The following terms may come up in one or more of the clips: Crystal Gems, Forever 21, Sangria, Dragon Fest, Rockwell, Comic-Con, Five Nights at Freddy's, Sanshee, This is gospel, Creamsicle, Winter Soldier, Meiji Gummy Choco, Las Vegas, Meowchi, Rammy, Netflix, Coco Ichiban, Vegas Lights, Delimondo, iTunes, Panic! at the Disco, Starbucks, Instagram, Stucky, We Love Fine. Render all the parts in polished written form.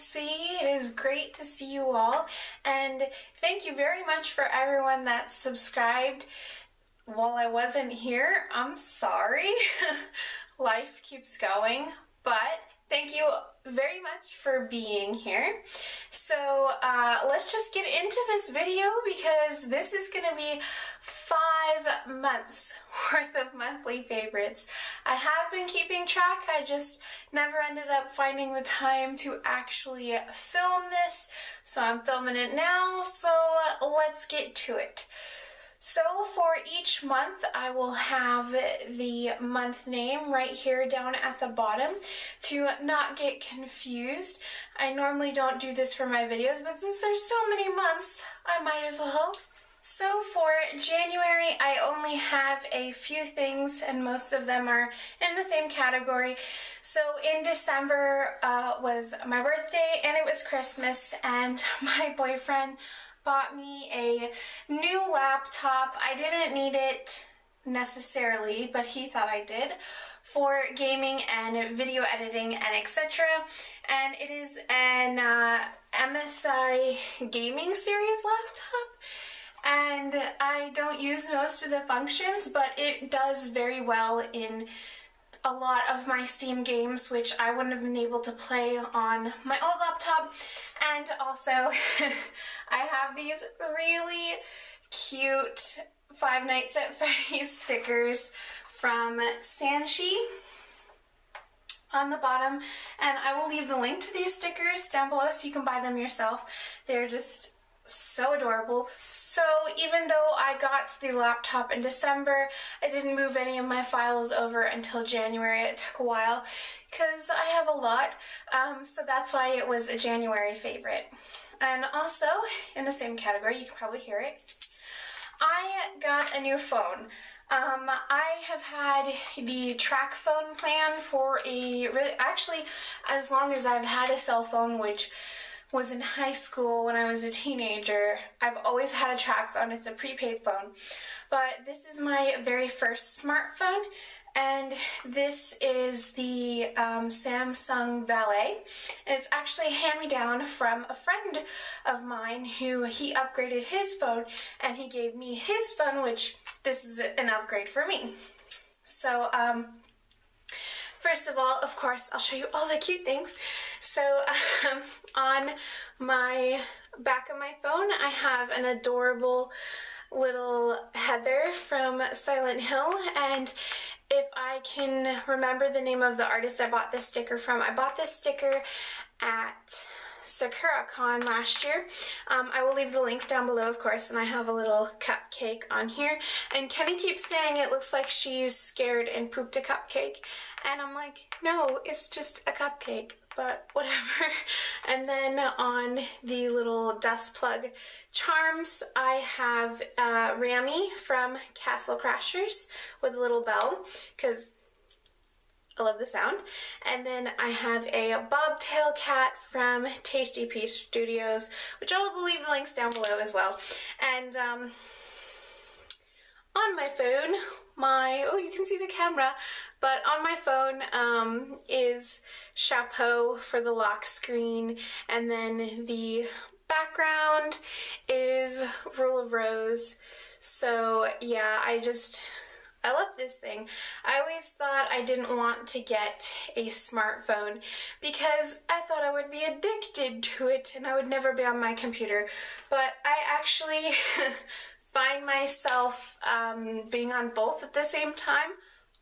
MSI. It is great to see you all, and thank you very much for everyone that subscribed while I wasn't here. I'm sorry. Life keeps going, but thank you very much for being here. So let's just get into this video, because this is gonna be 5 months worth of monthly favorites. I have been keeping track, I just never ended up finding the time to actually film this, so I'm filming it now, so let's get to it. So for each month, I will have the month name right here down at the bottom to not get confused. I normally don't do this for my videos, but since there's so many months, I might as well. So for January, I only have a few things, and most of them are in the same category. So in December was my birthday, and it was Christmas, and my boyfriend bought me a new laptop. I didn't need it necessarily, but he thought I did, for gaming and video editing and etc. And it is an MSI gaming series laptop, and I don't use most of the functions, but it does very well in a lot of my Steam games, which I wouldn't have been able to play on my old laptop. And also I have these really cute Five Nights at Freddy's stickers from Sanshee on the bottom, and I will leave the link to these stickers down below so you can buy them yourself. They're just so adorable. So even though I got the laptop in December, I didn't move any of my files over until January. It took a while because I have a lot, so that's why it was a January favorite. And also in the same category, you can probably hear it, I got a new phone. I have had the track phone plan for a actually as long as I've had a cell phone, which was in high school when I was a teenager. I've always had a track phone. It's a prepaid phone, but this is my very first smartphone, and this is the Samsung Ballet, and it's actually a hand-me-down from a friend of mine who he upgraded his phone, and he gave me his phone, which this is an upgrade for me. So first of all, of course, I'll show you all the cute things. So on my back of my phone, I have an adorable little Heather from Silent Hill, and if I can remember the name of the artist I bought this sticker from, I bought this sticker at SakuraCon last year. I will leave the link down below, of course, and I have a little cupcake on here, and Kenny keeps saying it looks like she's scared and pooped a cupcake, and I'm like, no, it's just a cupcake, but whatever. And then on the little dust plug charms, I have Rammy from Castle Crashers with a little bell, because I love the sound. And then I have a bobtail cat from Tasty Peace Studios, which I will leave the links down below as well. And on my phone, oh, you can see the camera, but on my phone is Chapeau for the lock screen, and then the background is Rule of Rose. So yeah, I love this thing. I always thought I didn't want to get a smartphone because I thought I would be addicted to it and I would never be on my computer, but I actually find myself being on both at the same time.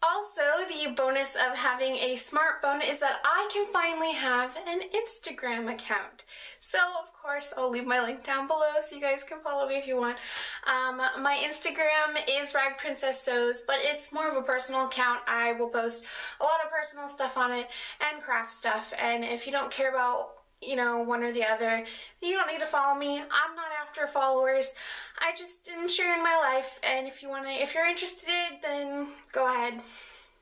Also, the bonus of having a smartphone is that I can finally have an Instagram account. So, of course, I'll leave my link down below so you guys can follow me if you want. My Instagram is ragprincesssos, but it's more of a personal account. I will post a lot of personal stuff on it and craft stuff, and if you don't care about, you know, one or the other, you don't need to follow me. I'm not after followers. I just am sharing my life, and if you're interested, then go ahead.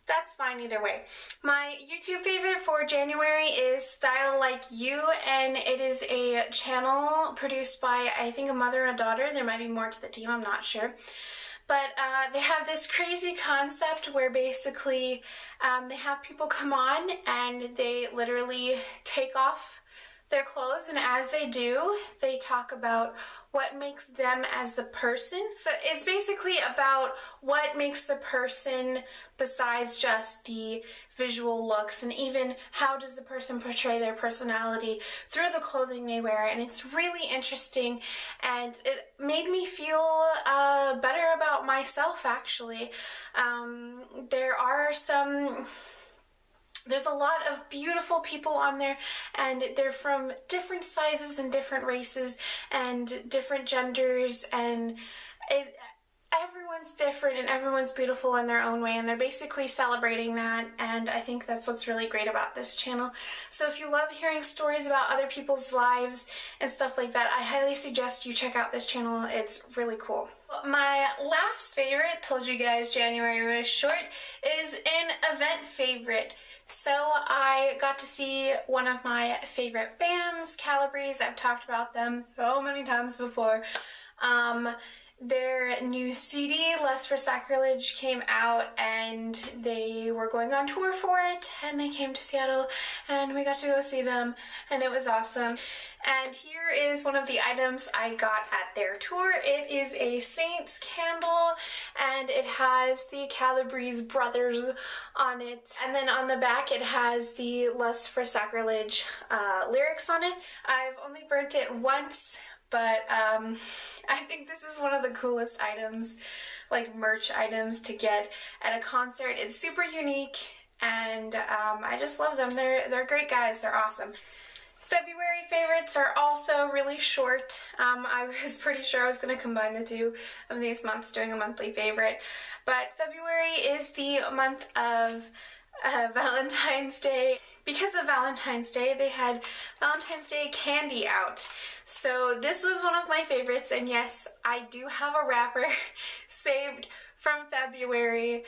That's fine either way. My YouTube favorite for January is Style Like You, and it is a channel produced by, I think, a mother and a daughter. There might be more to the team, I'm not sure. But they have this crazy concept where basically they have people come on and they literally take off their clothes, and as they do, they talk about what makes them as the person. So it's basically about what makes the person besides just the visual looks, and even how does the person portray their personality through the clothing they wear. And it's really interesting, and it made me feel better about myself, actually. There's a lot of beautiful people on there, and they're from different sizes and different races and different genders, and everyone's different and everyone's beautiful in their own way, and they're basically celebrating that, and I think that's what's really great about this channel. So if you love hearing stories about other people's lives and stuff like that, I highly suggest you check out this channel. It's really cool. My last favorite, told you guys January was short, is an event favorite. So I got to see one of my favorite bands, Calabrese. I've talked about them so many times before. Their new CD, Lust for Sacrilege, came out, and they were going on tour for it, and they came to Seattle, and we got to go see them, and it was awesome. And here is one of the items I got at their tour. It is a Saint's candle, and it has the Calabrese brothers on it. And then on the back, it has the Lust for Sacrilege lyrics on it. I've only burnt it once, but I think this is one of the coolest items, like merch items, to get at a concert. It's super unique, and I just love them. They're great guys. They're awesome. February favorites are also really short. I was pretty sure I was going to combine the two of these months doing a monthly favorite, but February is the month of Valentine's Day. Because of Valentine's Day, they had Valentine's Day candy out. So this was one of my favorites, and yes, I do have a wrapper saved from February.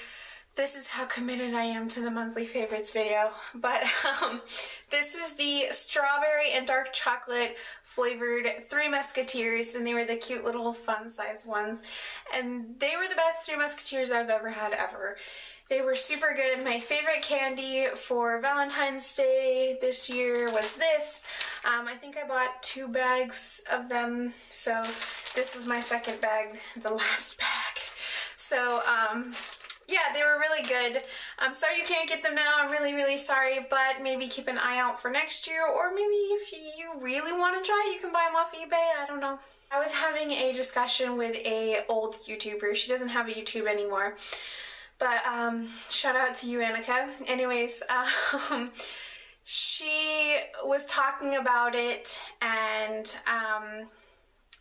This is how committed I am to the monthly favorites video. But this is the strawberry and dark chocolate flavored Three Musketeers, and they were the cute little fun size ones. And they were the best Three Musketeers I've ever had ever. They were super good. My favorite candy for Valentine's Day this year was this. I think I bought 2 bags of them, so this was my second bag, the last bag. So yeah, they were really good. I'm sorry you can't get them now. I'm really, really sorry, but maybe keep an eye out for next year, or maybe if you really want to try, you can buy them off eBay. I don't know. I was having a discussion with an old YouTuber. She doesn't have a YouTube anymore. But shout out to you, Annika. Anyways, she was talking about it, and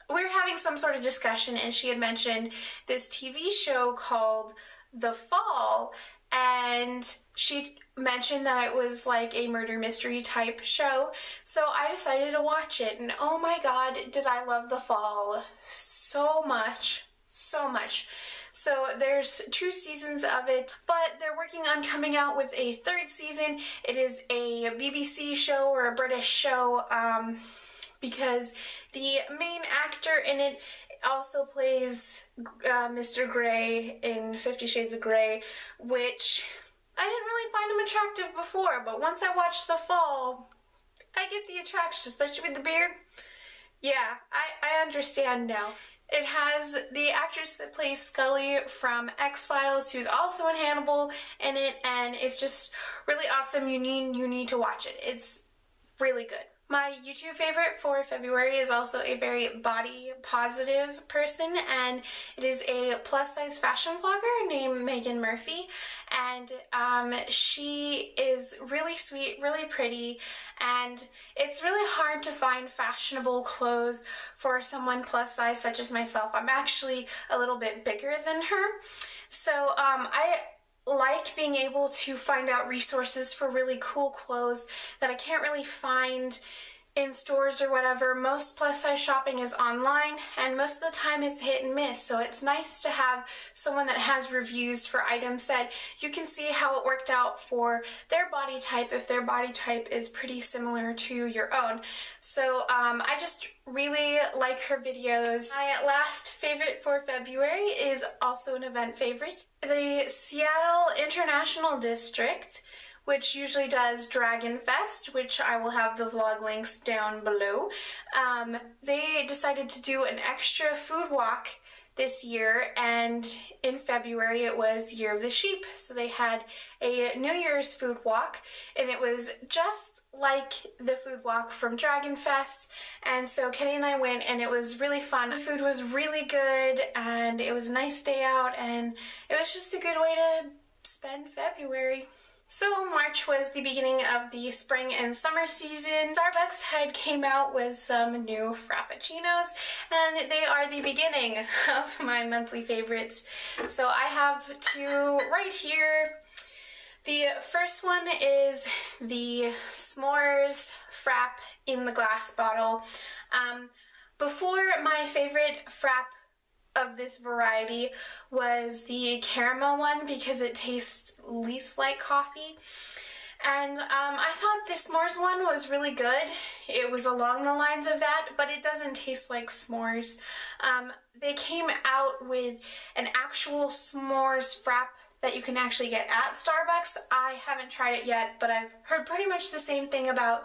we were having some sort of discussion, and she had mentioned this TV show called The Fall, and she mentioned that it was like a murder mystery type show, so I decided to watch it, and oh my god, did I love The Fall so much. So much. So there's 2 seasons of it, but they're working on coming out with a 3rd season. It is a BBC show, or a British show, because the main actor in it also plays Mr. Grey in 50 Shades of Grey, which I didn't really find him attractive before, but once I watched The Fall, I get the attraction, especially with the beard. Yeah, I understand now. It has the actress that plays Scully from X-Files, who's also in Hannibal, in it, and it's just really awesome. You need to watch it. It's really good. My YouTube favorite for February is also a very body positive person, and it is a plus size fashion vlogger named Megan Murphy, and she is really sweet, really pretty, and it's really hard to find fashionable clothes for someone plus size such as myself. I'm actually a little bit bigger than her, so I like being able to find out resources for really cool clothes that I can't really find in stores or whatever. Most plus size shopping is online, and most of the time it's hit and miss, so it's nice to have someone that has reviews for items that you can see how it worked out for their body type, if their body type is pretty similar to your own. So I just really like her videos. My last favorite for February is also an event favorite. The Seattle International District which usually does Dragon Fest, which I will have the vlog links down below. They decided to do an extra food walk this year, and in February it was Year of the Sheep, so they had a New Year's food walk, and it was just like the food walk from Dragon Fest. And so Kenny and I went, and it was really fun. The food was really good, and it was a nice day out, and it was just a good way to spend February. So March was the beginning of the spring and summer season. Starbucks had came out with some new Frappuccinos, and they are the beginning of my monthly favorites. So I have two right here. The first one is the S'mores Frapp in the glass bottle. Before, my favorite Frapp of this variety was the caramel one because it tastes least like coffee. And I thought the s'mores one was really good. It was along the lines of that, but it doesn't taste like s'mores. They came out with an actual s'mores frapp that you can actually get at Starbucks. I haven't tried it yet, but I've heard pretty much the same thing about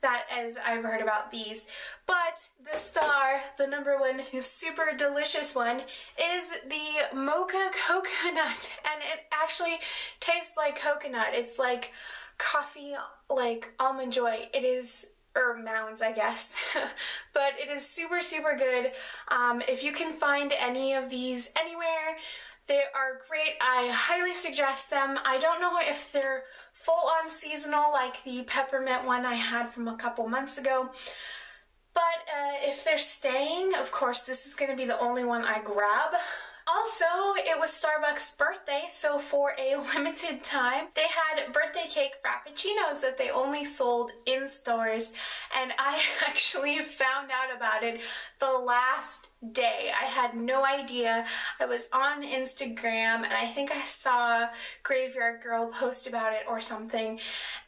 that as I've heard about these. But the star, the number one super delicious one, is the mocha coconut, and it actually tastes like coconut. It's like coffee, like Almond Joy. It is, or Mounds, I guess. But it is super, super good. If you can find any of these anywhere, they are great. I highly suggest them. I don't know if they're full-on seasonal like the peppermint one I had from a couple months ago, but if they're staying, of course this is going to be the only one I grab. Also, it was Starbucks' birthday, so for a limited time they had birthday cake Frappuccinos that they only sold in stores, and I actually found out about it the last day. I had no idea. I was on Instagram, and I think I saw Graveyard Girl post about it or something,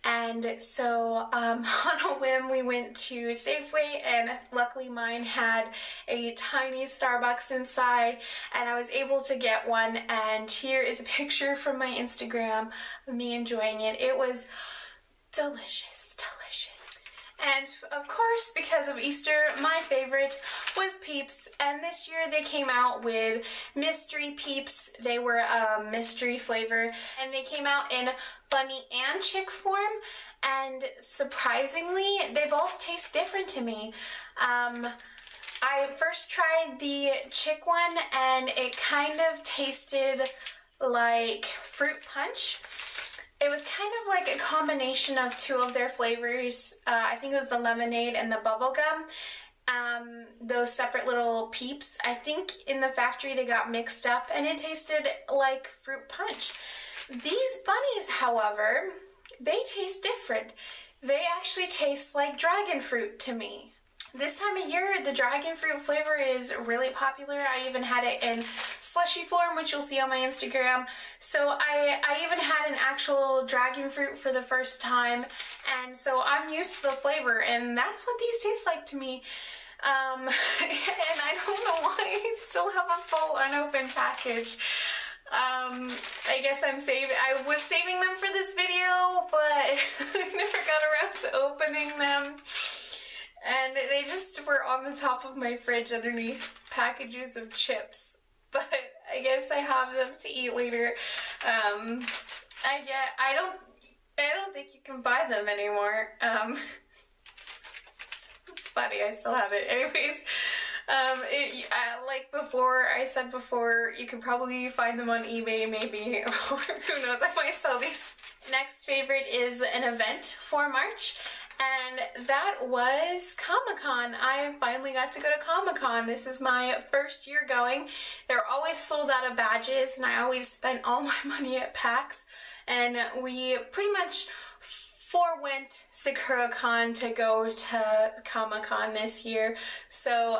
and so on a whim we went to Safeway, and luckily mine had a tiny Starbucks inside, and I was able to get one, and here is a picture from my Instagram of me enjoying it. It was delicious, delicious. And of course, because of Easter, my favorite was Peeps, and this year they came out with Mystery Peeps. They were a mystery flavor, and they came out in bunny and chick form, and surprisingly, they both taste different to me. I first tried the chick one, and it kind of tasted like fruit punch. It was kind of like a combination of two of their flavors. I think it was the lemonade and the bubblegum. Those separate little peeps. I think in the factory they got mixed up, and it tasted like fruit punch. These bunnies, however, they taste different. They actually taste like dragon fruit to me. This time of year, the dragon fruit flavor is really popular. I even had it in slushy form, which you'll see on my Instagram. So I even had an actual dragon fruit for the first time, and so I'm used to the flavor, and that's what these taste like to me. And I don't know why I still have a full unopened package. I guess I was saving them for this video, but I never got around to opening them. And they just were on the top of my fridge underneath packages of chips. But I guess I have them to eat later. I don't think you can buy them anymore. It's funny, I still have it. Anyways, like before, I said before, you can probably find them on eBay maybe, or who knows, I might sell these. Next favorite is an event for March. And that was Comic-Con. I finally got to go to Comic-Con. This is my first year going. They're always sold out of badges, and I always spent all my money at PAX. And we pretty much forewent SakuraCon to go to Comic-Con this year. So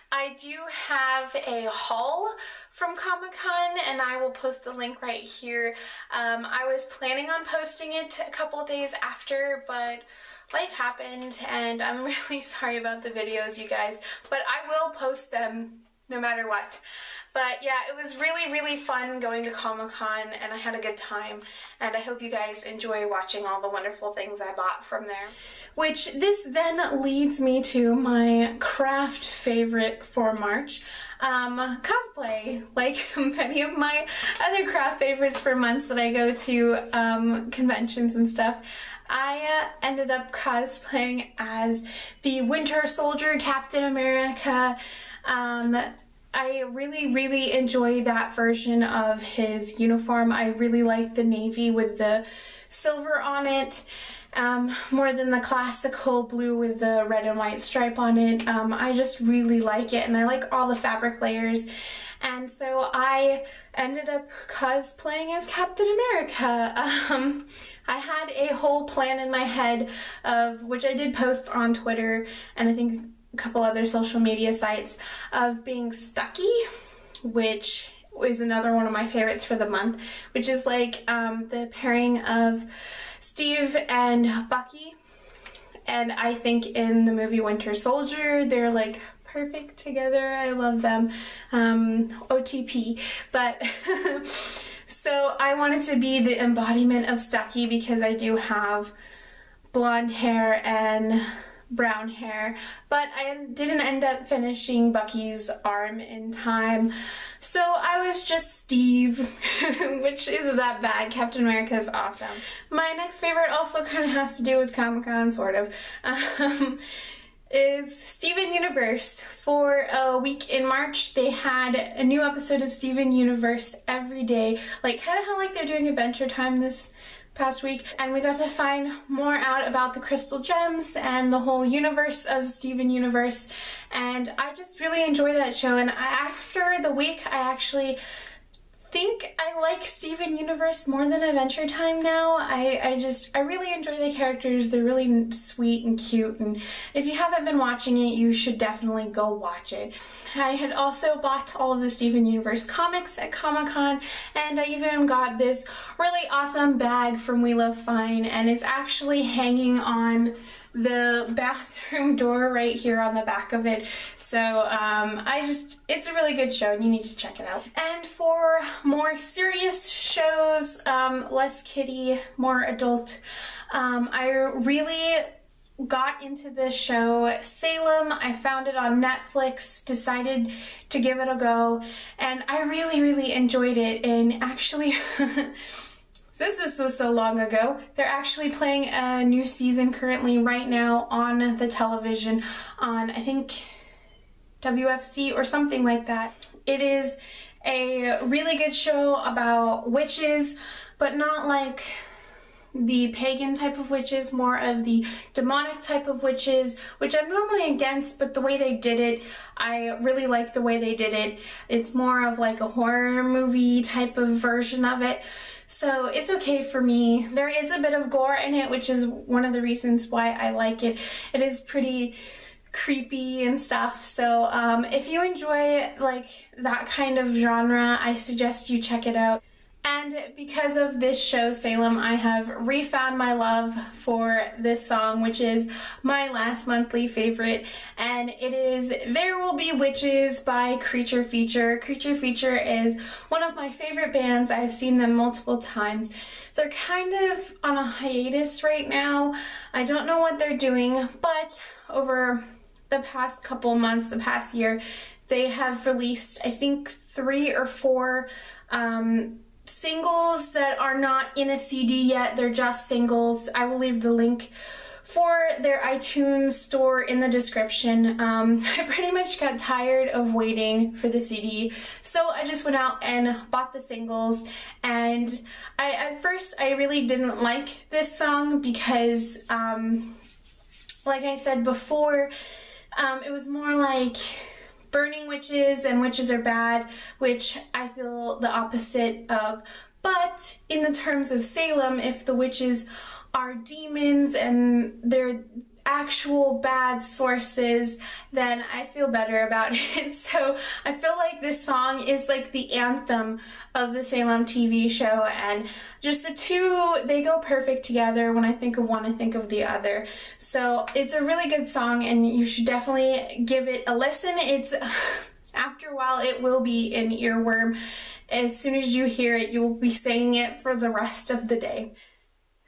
I do have a haul from Comic-Con, and I will post the link right here. I was planning on posting it a couple days after, but life happened, and I'm really sorry about the videos, you guys, but I will post them no matter what. But yeah, it was really, really fun going to Comic-Con, and I had a good time, and I hope you guys enjoy watching all the wonderful things I bought from there. Which this then leads me to my craft favorite for March, cosplay. Like many of my other craft favorites for months that I go to conventions and stuff, I ended up cosplaying as the Winter Soldier, Captain America. I really, really enjoy that version of his uniform. I really like the navy with the silver on it, more than the classical blue with the red and white stripe on it. I just really like it, and I like all the fabric layers. And so I ended up cosplaying as Captain America. I had a whole plan in my head, of which I did post on Twitter and I think a couple other social media sites, of being Stucky, which is another one of my favorites for the month, which is like the pairing of Steve and Bucky. And I think in the movie Winter Soldier, they're like perfect together. I love them. OTP. But so I wanted to be the embodiment of Stucky because I do have blonde hair and brown hair, but I didn't end up finishing Bucky's arm in time, so I was just Steve, which isn't that bad. Captain America is awesome. My next favorite also kind of has to do with Comic-Con, sort of, is Steven Universe. For a week in March, they had a new episode of Steven Universe every day, like kind of how like they're doing Adventure Time this past week, and we got to find more out about the crystal gems and the whole universe of Steven Universe, and I just really enjoy that show. And after the week, I actually think I like Steven Universe more than Adventure Time now. I really enjoy the characters. They're really sweet and cute, and if you haven't been watching it, you should definitely go watch it. I had also bought all of the Steven Universe comics at Comic-Con, and I even got this really awesome bag from We Love Fine, and it's actually hanging on the bathroom door right here on the back of it. So it's a really good show and you need to check it out. And for more serious shows, less kiddie, more adult, I really got into the show Salem. I found it on Netflix, decided to give it a go, and I really, really enjoyed it. And actually, since this was so long ago, they're actually playing a new season currently right now on the television on, I think, WFC or something like that. It is a really good show about witches, but not like the pagan type of witches, more of the demonic type of witches, which I'm normally against, but the way they did it, I really like the way they did it. It's more of like a horror movie type of version of it. So it's okay for me. There is a bit of gore in it, which is one of the reasons why I like it. It is pretty creepy and stuff. So if you enjoy like that kind of genre, I suggest you check it out. And because of this show, Salem, I have refound my love for this song, which is my last monthly favorite, and it is There Will Be Witches by Creature Feature. Creature Feature is one of my favorite bands. I've seen them multiple times. They're kind of on a hiatus right now. I don't know what they're doing, but over the past couple months, the past year, they have released, I think, 3 or 4 singles that are not in a CD yet. They're just singles. I will leave the link for their iTunes store in the description. I pretty much got tired of waiting for the CD, so I just went out and bought the singles. And at first I really didn't like this song because like I said before, it was more like burning witches and witches are bad, which I feel the opposite of. But in the terms of Salem, if the witches are demons and they're actual bad sources, then I feel better about it. So I feel like this song is like the anthem of the Salem TV show, and just the two, they go perfect together. When I think of one, I think of the other. So it's a really good song and you should definitely give it a listen. It's After a while, it will be an earworm. As soon as you hear it, you will be saying it for the rest of the day.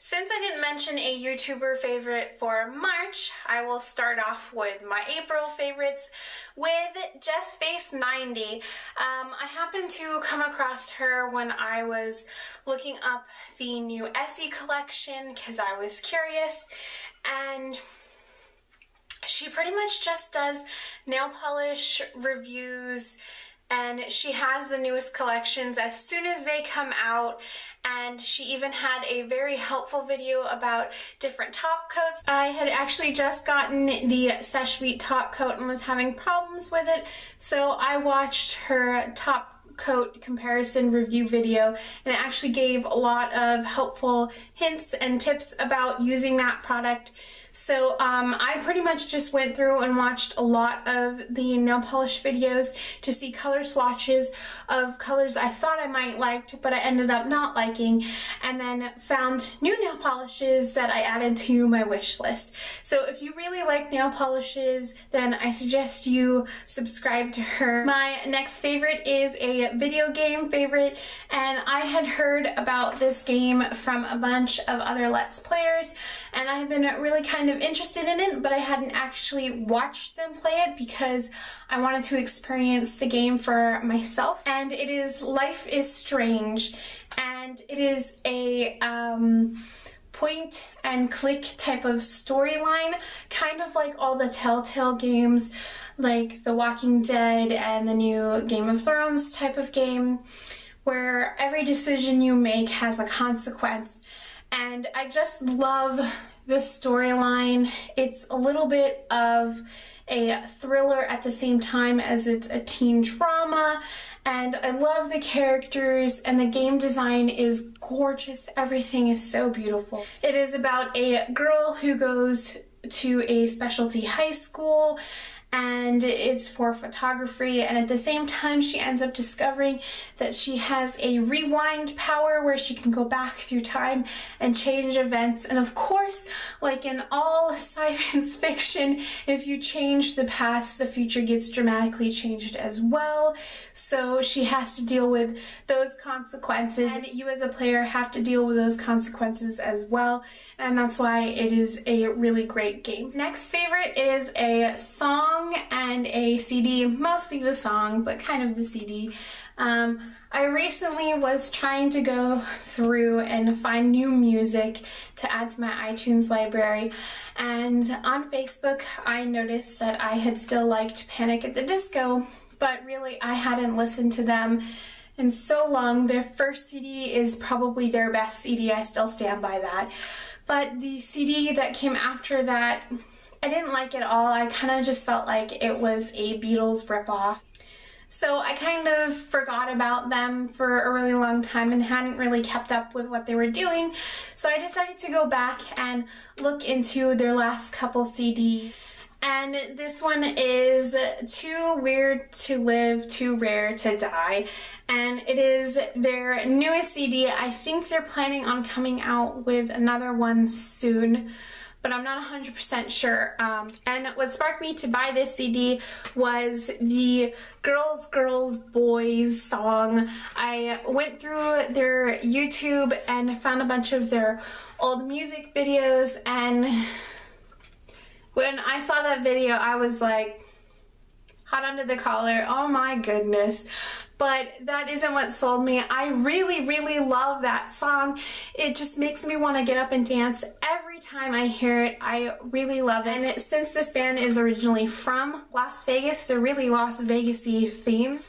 Since I didn't mention a YouTuber favorite for March, I will start off with my April favorites with JessFace90. I happened to come across her when I was looking up the new Essie collection because I was curious, and she pretty much just does nail polish reviews. And she has the newest collections as soon as they come out, and she even had a very helpful video about different top coats. I had actually just gotten the Seshvit top coat and was having problems with it, so I watched her top coat comparison review video, and it actually gave a lot of helpful hints and tips about using that product. So I pretty much just went through and watched a lot of the nail polish videos to see color swatches of colors I thought I might liked, but I ended up not liking, and then found new nail polishes that I added to my wish list. So if you really like nail polishes, then I suggest you subscribe to her. My next favorite is a video game favorite, and I had heard about this game from a bunch of other Let's Players, and I've been really kind of interested in it, but I hadn't actually watched them play it because I wanted to experience the game for myself. And it is Life is Strange, and it is a point and click type of storyline, kind of like all the Telltale games like The Walking Dead and the new Game of Thrones type of game, where every decision you make has a consequence. And I just love the storyline. It's a little bit of a thriller at the same time as it's a teen drama, and I love the characters, and the game design is gorgeous. Everything is so beautiful. It is about a girl who goes to a specialty high school, and it's for photography, and at the same time she ends up discovering that she has a rewind power where she can go back through time and change events. And of course, like in all science fiction, if you change the past, the future gets dramatically changed as well, so she has to deal with those consequences, and you as a player have to deal with those consequences as well, and that's why it is a really great game. Next favorite is a song and a CD, mostly the song, but kind of the CD. I recently was trying to go through and find new music to add to my iTunes library, and on Facebook I noticed that I had still liked Panic at the Disco, but really I hadn't listened to them in so long. Their first CD is probably their best CD, I still stand by that, but the CD that came after that, I didn't like it all. I kind of just felt like it was a Beatles ripoff. So I kind of forgot about them for a really long time and hadn't really kept up with what they were doing. So I decided to go back and look into their last couple CDs. And this one is Too Weird to Live, Too Rare to Die, and it is their newest CD. I think they're planning on coming out with another one soon, but I'm not 100% sure. And what sparked me to buy this CD was the Girls, Girls, Boys song. I went through their YouTube and found a bunch of their old music videos, and when I saw that video, I was like, hot under the collar, oh my goodness. But that isn't what sold me. I really, really love that song. It just makes me want to get up and dance every time I hear it. I really love it. And since this band is originally from Las Vegas, they're really Las Vegas-y themed.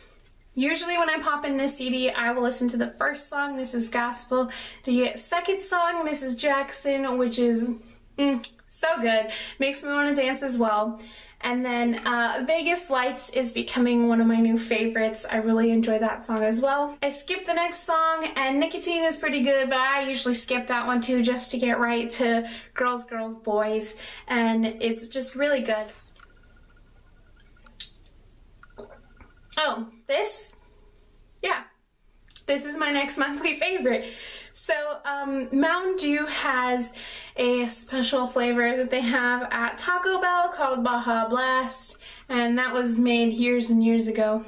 Usually when I pop in this CD, I will listen to the first song, This Is Gospel, the second song, Mrs. Jackson, which is so good, makes me want to dance as well. And then Vegas Lights is becoming one of my new favorites. I really enjoy that song as well. I skipped the next song, and Nicotine is pretty good, but I usually skip that one too just to get right to Girls, Girls, Boys, and it's just really good. Oh, this? Yeah. This is my next monthly favorite. So Mountain Dew has a special flavor that they have at Taco Bell called Baja Blast, and that was made years and years ago.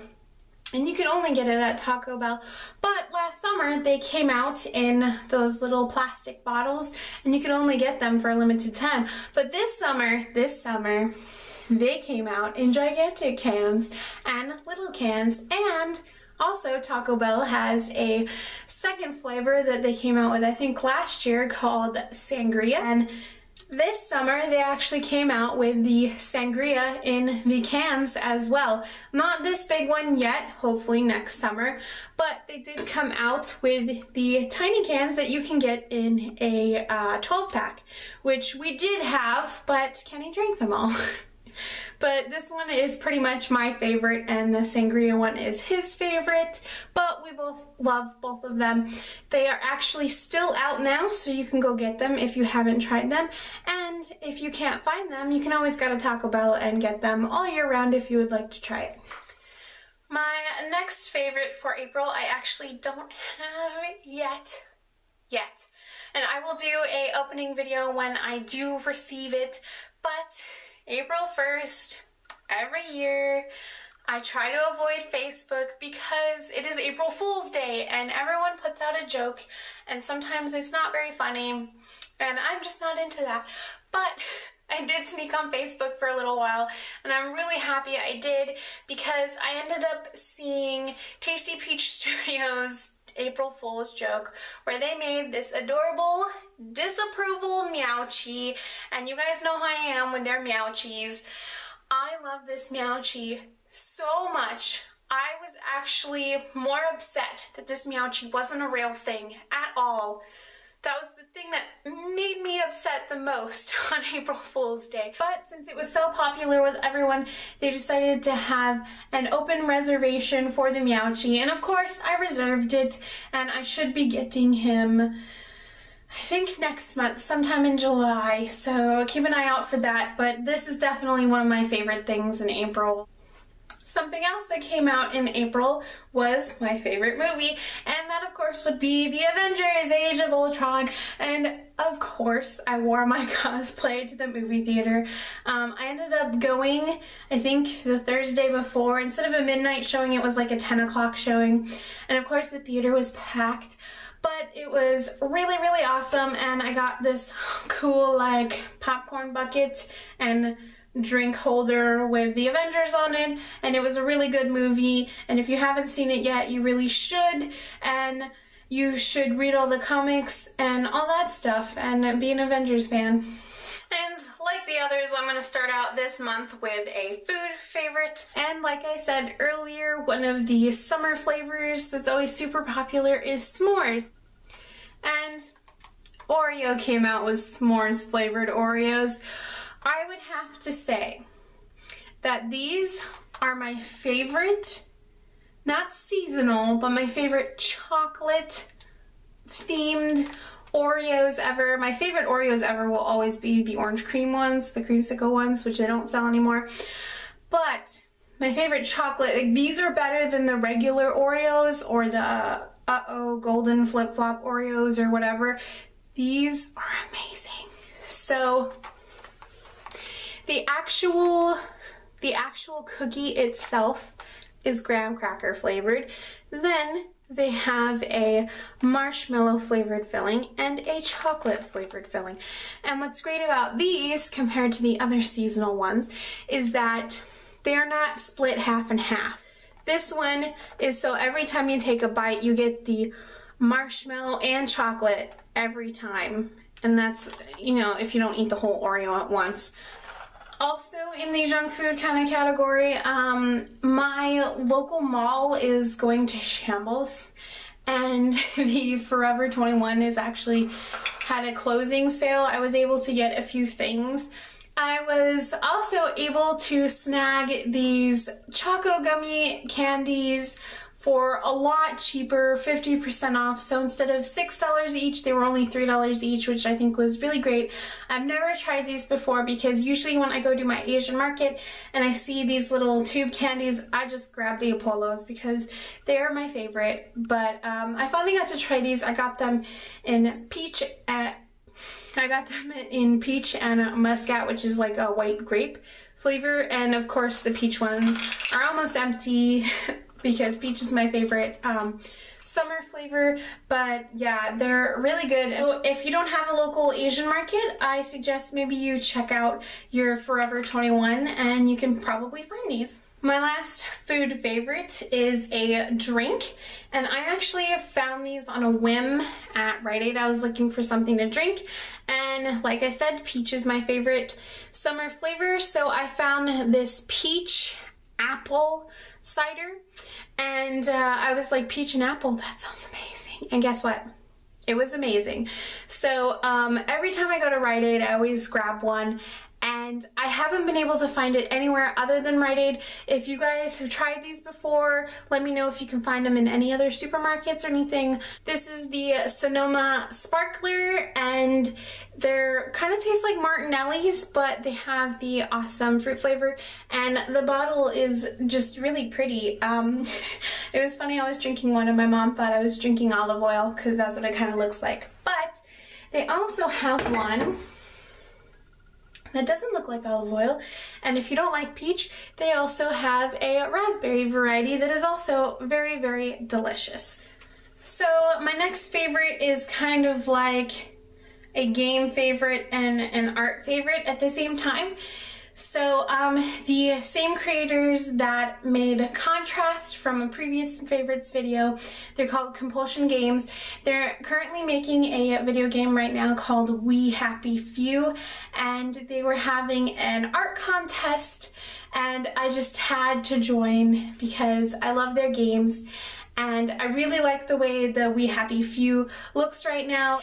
And you can only get it at Taco Bell, but last summer they came out in those little plastic bottles and you could only get them for a limited time. But this summer, they came out in gigantic cans and little cans, and also Taco Bell has a second flavor that they came out with I think last year called Sangria. And this summer, they actually came out with the Sangria in the cans as well. Not this big one yet, hopefully next summer, but they did come out with the tiny cans that you can get in a 12-pack, which we did have, but Kenny drank them all. But this one is pretty much my favorite, and the Sangria one is his favorite, but we both love both of them. They are actually still out now, so you can go get them if you haven't tried them. And if you can't find them, you can always go to Taco Bell and get them all year round if you would like to try it. My next favorite for April, I actually don't have yet. And I will do a opening video when I do receive it, but April 1st, every year, I try to avoid Facebook because it is April Fool's Day and everyone puts out a joke and sometimes it's not very funny and I'm just not into that. But I did sneak on Facebook for a little while, and I'm really happy I did because I ended up seeing Tasty Peace Studios' April Fool's joke where they made this adorable disapproval Meowchi, and you guys know how I am with their Meowchis. I love this Meowchi so much. I was actually more upset that this Meowchi wasn't a real thing at all. That was the thing that made me upset the most on April Fool's Day. But since it was so popular with everyone, they decided to have an open reservation for the Meowchi. And of course, I reserved it, and I should be getting him, I think next month, sometime in July. So keep an eye out for that. But this is definitely one of my favorite things in April. Something else that came out in April was my favorite movie, and that of course would be The Avengers: Age of Ultron, and of course I wore my cosplay to the movie theater. I ended up going, I think, the Thursday before. Instead of a midnight showing, it was like a 10 o'clock showing, and of course the theater was packed. But it was really, really awesome, and I got this cool like popcorn bucket and drink holder with the Avengers on it, and it was a really good movie, and if you haven't seen it yet, you really should, and you should read all the comics and all that stuff and be an Avengers fan. And like the others, I'm going to start out this month with a food favorite. And like I said earlier, one of the summer flavors that's always super popular is s'mores. And Oreo came out with s'mores flavored Oreos. I would have to say that these are my favorite, not seasonal, but my favorite chocolate themed Oreos ever. My favorite Oreos ever will always be the orange cream ones, the creamsicle ones, which they don't sell anymore. But my favorite chocolate, like, these are better than the regular Oreos or the uh-oh golden flip-flop Oreos or whatever. These are amazing. So the actual cookie itself is graham cracker flavored. Then they have a marshmallow flavored filling and a chocolate flavored filling. And what's great about these compared to the other seasonal ones is that they're not split half and half. This one is, so every time you take a bite, you get the marshmallow and chocolate every time. And that's, you know, if you don't eat the whole Oreo at once. Also in the junk food kind of category, my local mall is going to shambles, and the Forever 21 is actually had a closing sale. I was able to get a few things. I was also able to snag these Choco Gummy candies for a lot cheaper, 50% off. So instead of $6 each, they were only $3 each, which I think was really great. I've never tried these before because usually when I go to my Asian market and I see these little tube candies, I just grab the Apollos because they are my favorite. But I finally got to try these. I got them in peach and muscat, which is like a white grape flavor. And of course the peach ones are almost empty because peach is my favorite summer flavor. But yeah, they're really good. So if you don't have a local Asian market, I suggest maybe you check out your Forever 21 and you can probably find these. My last food favorite is a drink, and I actually found these on a whim at Rite Aid. I was looking for something to drink, and like I said, peach is my favorite summer flavor, so I found this peach apple cider, and I was like, peach and apple, that sounds amazing, and guess what? It was amazing. So every time I go to Rite Aid, I always grab one, and I haven't been able to find it anywhere other than Rite Aid. If you guys have tried these before, let me know if you can find them in any other supermarkets or anything. This is the Sonoma Sparkler, and they're kind of taste like Martinelli's, but they have the awesome fruit flavor, and the bottle is just really pretty. It was funny, I was drinking one and my mom thought I was drinking olive oil because that's what it kind of looks like. But they also have one that doesn't look like olive oil, and if you don't like peach, they also have a raspberry variety that is also very, very delicious. So my next favorite is kind of like a game favorite and an art favorite at the same time. So the same creators that made Contrast from a previous favorites video, they're called Compulsion Games. They're currently making a video game right now called We Happy Few, and they were having an art contest, and I just had to join because I love their games, and I really like the way the We Happy Few looks right now.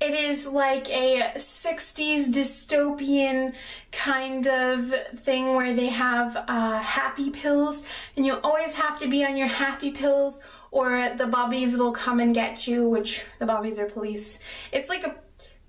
It is like a 60s dystopian kind of thing where they have happy pills, and you always have to be on your happy pills or the bobbies will come and get you, which the bobbies are police. It's like a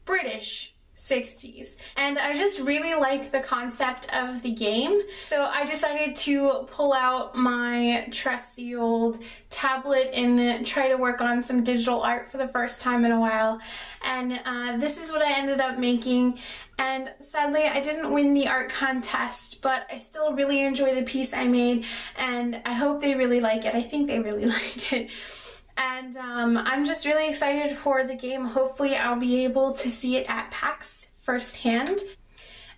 British 60s, and I just really like the concept of the game, so I decided to pull out my trusty old tablet and try to work on some digital art for the first time in a while, and this is what I ended up making. And sadly I didn't win the art contest, but I still really enjoy the piece I made, and I hope they really like it. I think they really like it. And I'm just really excited for the game. Hopefully I'll be able to see it at PAX firsthand.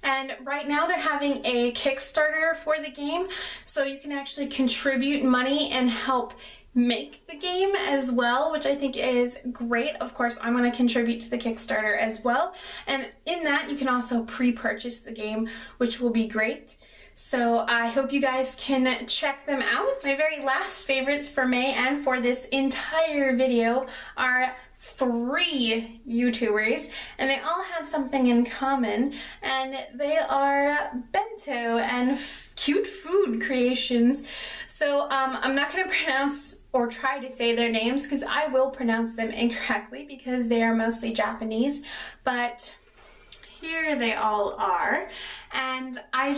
And right now they're having a Kickstarter for the game, so you can actually contribute money and help make the game as well, which I think is great. Of course, I'm going to contribute to the Kickstarter as well. And in that, you can also pre-purchase the game, which will be great. So I hope you guys can check them out. My very last favorites for May and for this entire video are three YouTubers, and they all have something in common, and they are bento and cute food creations. So I'm not going to pronounce or try to say their names because I will pronounce them incorrectly because they are mostly Japanese, but here they all are, and I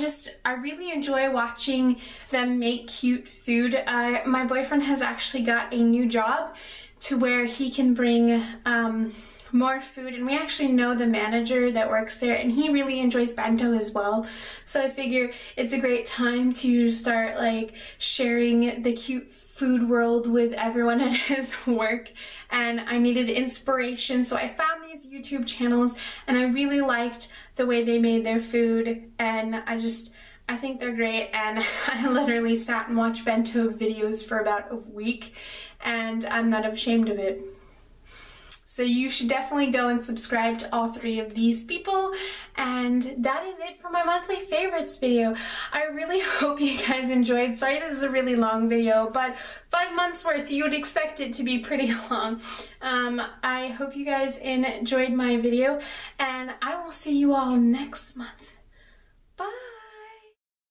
really enjoy watching them make cute food. My boyfriend has actually got a new job to where he can bring more food, and we actually know the manager that works there, and he really enjoys bento as well, so I figure it's a great time to start like sharing the cute food world with everyone at his work. And I needed inspiration, so I found these YouTube channels, and I really liked the way they made their food, and I think they're great, and I literally sat and watched bento videos for about a week, and I'm not ashamed of it. So you should definitely go and subscribe to all three of these people. And that is it for my monthly favorites video. I really hope you guys enjoyed. Sorry this is a really long video, but 5 months worth, you would expect it to be pretty long. I hope you guys enjoyed my video, and I will see you all next month. Bye!